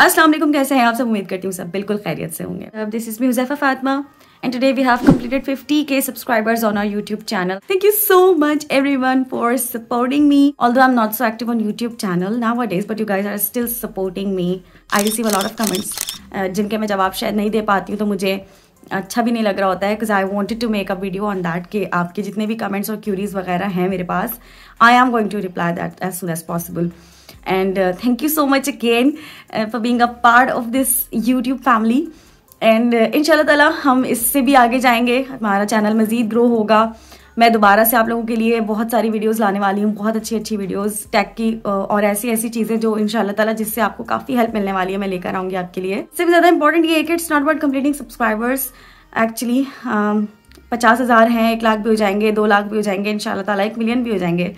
अस्सलाम वालेकुम, कैसे हैं आप सब? उम्मीद करती हूँ सब बिल्कुल खैरियत से होंगे। This is me Huzaifa Fatima and today we have completed 50K subscribers on our YouTube channel. Thank you so much everyone for supporting me. Although I am not so active on YouTube channel nowadays, but you guys are still supporting me. I receive a lot of comments जिनके मैं जवाब शायद नहीं दे पाती हूँ, तो मुझे अच्छा भी नहीं लग रहा होता है। Because I wanted to make a video on that कि आपके जितने भी कमेंट्स और क्यूरीज वगैरह हैं मेरे पास, I am going to reply that as soon as possible. And thank you so much again for being a part of this YouTube family. And इंशाल्लाह ताला हम इससे भी आगे जाएंगे, हमारा चैनल मज़ीद ग्रो होगा। मैं दोबारा से आप लोगों के लिए बहुत सारी वीडियोस लाने वाली हूँ, बहुत अच्छी अच्छी वीडियोस टैग की और ऐसी ऐसी चीज़ें जो इंशाल्लाह ताला जिससे आपको काफ़ी हेल्प मिलने वाली है, मैं लेकर आऊँगी आपके लिए। सबसे ज़्यादा इंपॉर्टेंट ये है कि it's not about completing subscribers. Actually 50,000 हैं, 1 लाख भी हो जाएंगे, 2 लाख भी हो जाएंगे, इंशाल्लाह ताला 1 मिलियन भी हो जाएंगे।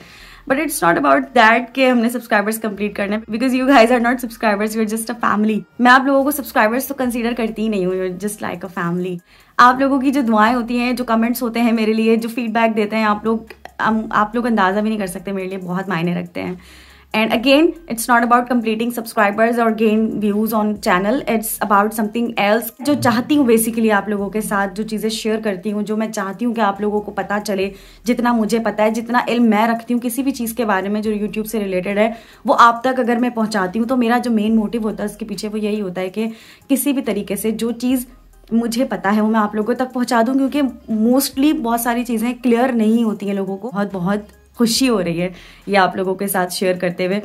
But it's not about that कि हमने सब्सक्राइबर्स कंप्लीट करने, because you guys are not subscribers, you are just a family. मैं आप लोगों को सब्सक्राइबर्स तो कंसीडर करती ही नहीं हूँ, you are just like a family. आप लोगों की जो दुआएं होती हैं, जो कमेंट्स होते हैं मेरे लिए, जो फीडबैक देते हैं आप लोग अंदाज़ा भी नहीं कर सकते, मेरे लिए बहुत मायने रखते हैं। And again it's not about completing subscribers और gain views on channel, it's about something else. जो चाहती हूँ बेसिकली आप लोगों के साथ, जो चीज़ें शेयर करती हूँ, जो मैं चाहती हूँ कि आप लोगों को पता चले, जितना मुझे पता है, जितना इल्म मैं रखती हूँ किसी भी चीज़ के बारे में जो यूट्यूब से रिलेटेड है, वो आप तक अगर मैं पहुँचाती हूँ, तो मेरा जो मेन मोटिव होता है उसके पीछे वो यही होता है कि किसी भी तरीके से जो चीज़ मुझे पता है वो मैं आप लोगों तक पहुँचा दूँ। क्योंकि मोस्टली बहुत सारी चीज़ें क्लियर नहीं होती हैं लोगों को। बहुत खुशी हो रही है ये आप लोगों के साथ शेयर करते हुए।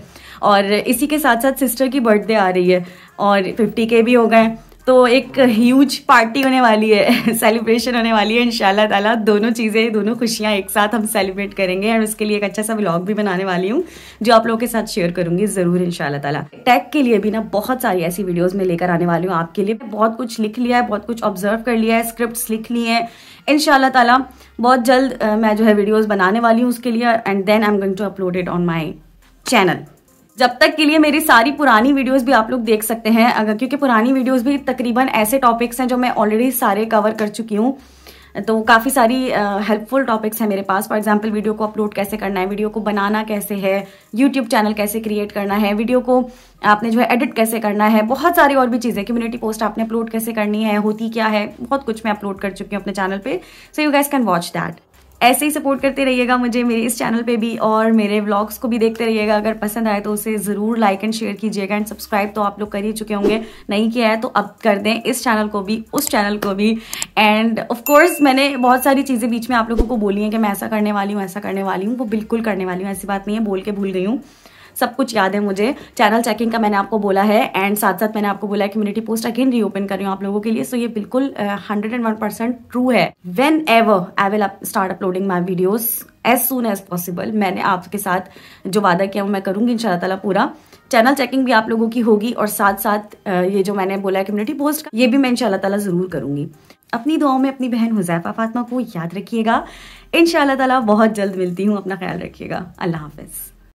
और इसी के साथ साथ सिस्टर की बर्थडे आ रही है और 50K भी हो गए, तो एक ह्यूज पार्टी होने वाली है, सेलिब्रेशन होने वाली है इंशाल्लाह ताला। दोनों चीज़ें, दोनों खुशियाँ एक साथ हम सेलिब्रेट करेंगे। और उसके लिए एक अच्छा सा व्लॉग भी बनाने वाली हूँ जो आप लोगों के साथ शेयर करूँगी ज़रूर इंशाल्लाह ताला। टैग के लिए भी ना बहुत सारी ऐसी वीडियोज़ में लेकर आने वाली हूँ आपके लिए। बहुत कुछ लिख लिया है, बहुत कुछ ऑब्जर्व कर लिया है, स्क्रिप्ट लिख लिए हैं। इंशाल्लाह ताला बहुत जल्द मैं जो है वीडियोज़ बनाने वाली हूँ उसके लिए। And then I am going to upload it on my channel. जब तक के लिए मेरी सारी पुरानी वीडियोस भी आप लोग देख सकते हैं, अगर क्योंकि पुरानी वीडियोस भी तकरीबन ऐसे टॉपिक्स हैं जो मैं ऑलरेडी सारे कवर कर चुकी हूँ। तो काफ़ी सारी हेल्पफुल टॉपिक्स हैं मेरे पास। फॉर एग्जांपल, वीडियो को अपलोड कैसे करना है, वीडियो को बनाना कैसे है, यूट्यूब चैनल कैसे क्रिएट करना है, वीडियो को आपने जो है एडिट कैसे करना है, बहुत सारी और भी चीज़ें, कम्युनिटी पोस्ट आपने अपलोड कैसे करनी है, होती क्या है, बहुत कुछ मैं अपलोड कर चुकी हूँ अपने चैनल पर। So you guys can watch that. ऐसे ही सपोर्ट करते रहिएगा मुझे मेरे इस चैनल पे भी, और मेरे व्लॉग्स को भी देखते रहिएगा। अगर पसंद आए तो उसे ज़रूर लाइक एंड शेयर कीजिएगा। एंड सब्सक्राइब तो आप लोग कर ही चुके होंगे, नहीं किया है तो अब कर दें, इस चैनल को भी, उस चैनल को भी। एंड ऑफकोर्स मैंने बहुत सारी चीज़ें बीच में आप लोगों को बोली हैं कि मैं ऐसा करने वाली हूँ, ऐसा करने वाली हूँ, वो बिल्कुल करने वाली हूँ, ऐसी बात नहीं है। बोल के भूल गई हूँ, सब कुछ याद है मुझे। चैनल चेकिंग का मैंने आपको बोला है, एंड साथ साथ मैंने आपको बोला है कम्युनिटी पोस्ट अगेन रीओपन कर रही हूँ आप लोगों के लिए। सो ये बिल्कुल 101% ट्रू है। Whenever I will start uploading my videos as soon as possible. मैंने आपके साथ जो वादा किया वो मैं करूँगी इंशाल्लाह ताला पूरा। चैनल चेकिंग भी आप लोगों की होगी, और साथ साथ ये जो मैंने बोला है कम्युनिटी पोस्ट का, ये भी मैं इंशाल्लाह ताला ज़रूर करूँगी। अपनी दुआओं में अपनी बहन हुज़ैफा फातिमा को याद रखिएगा। इंशाल्लाह ताला बहुत जल्द मिलती हूँ। अपना ख्याल रखिएगा। अल्लाह हाफिज़।